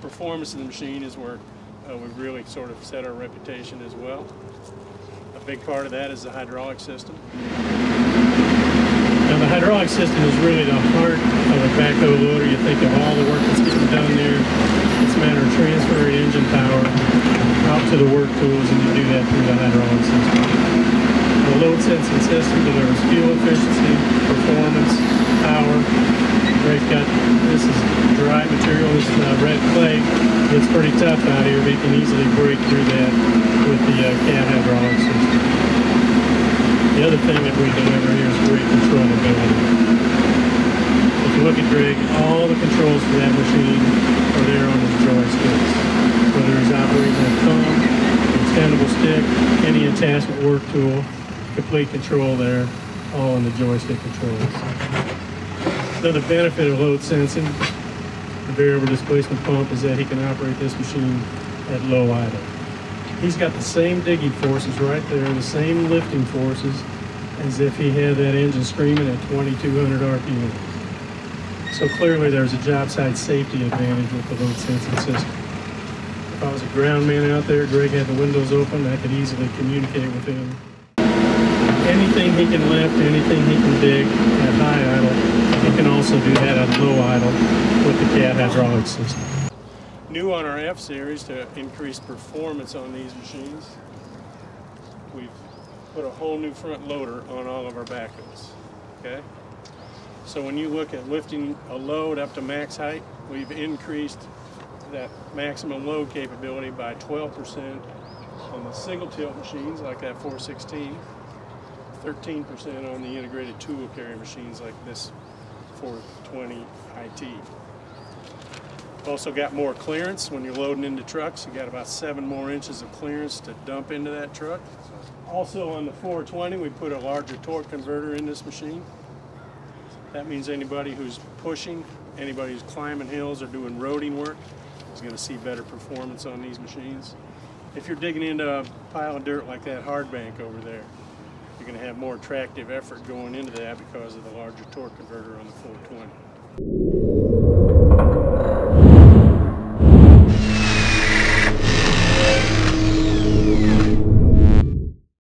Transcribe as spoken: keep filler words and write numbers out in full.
performance of the machine is where uh, we've really sort of set our reputation as well. A big part of that is the hydraulic system. Now the hydraulic system is really the heart of a backhoe loader. You think of all the work that's getting done there. It's a matter of transferring engine power out to the work tools, and you do that through the hydraulic system. The load sensing system delivers fuel efficiency, performance, power. Great cut. This is dry material. This is uh, red clay. It's pretty tough out here, but you can easily break through that with the uh, C A D hydraulic system. The other thing that we deliver here is great controllability. If you look at Greg, all the controls for that machine are there on the joysticks. Whether it's operating a thumb, an extendable stick, any attachment work tool, complete control there, all on the joystick controls. Another benefit of load sensing, the variable displacement pump, is that he can operate this machine at low idle. He's got the same digging forces right there, the same lifting forces, as if he had that engine screaming at twenty-two hundred R P M. So clearly there's a job site safety advantage with the load sensing system. If I was a ground man out there, Greg had the windows open, I could easily communicate with him. Anything he can lift, anything he can dig at high idle, he can also do that at low idle with the C A D hydraulic system. New on our F-Series, to increase performance on these machines, we've put a whole new front loader on all of our backhoes. Okay? So when you look at lifting a load up to max height, we've increased that maximum load capability by twelve percent on the single tilt machines like that four sixteen. thirteen percent on the integrated tool carrier machines like this four twenty I T. Also got more clearance when you're loading into trucks. You got about seven more inches of clearance to dump into that truck. Also on the four twenty, we put a larger torque converter in this machine. That means anybody who's pushing, anybody who's climbing hills or doing roading work is going to see better performance on these machines. If you're digging into a pile of dirt like that hard bank over there, you're going to have more attractive effort going into that because of the larger torque converter on the four twenty.